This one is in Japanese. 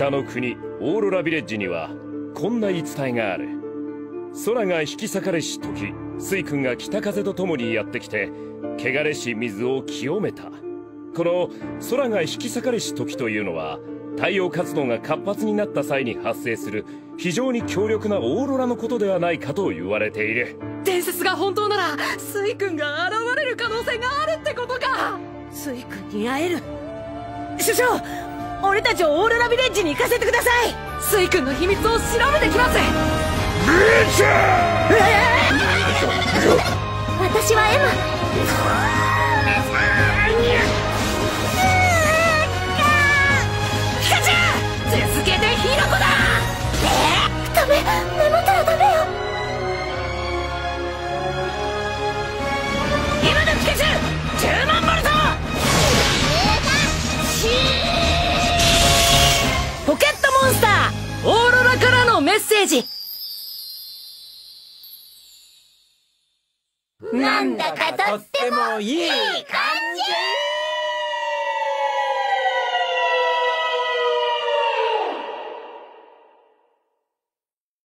北の国オーロラビレッジにはこんな言い伝えがある。空が引き裂かれし時、水君が北風と共にやってきて汚れし水を清めた。この空が引き裂かれし時というのは、太陽活動が活発になった際に発生する非常に強力なオーロラのことではないかと言われている。伝説が本当なら水君が現れる可能性があるってことか。水君に会える。所長、俺たちをオーロラビレッジに行かせてください。水君の秘密を調べてきます。私はエマ。ポケットモンスター、オーロラからのメッセージ。なんだかとってもいいかい。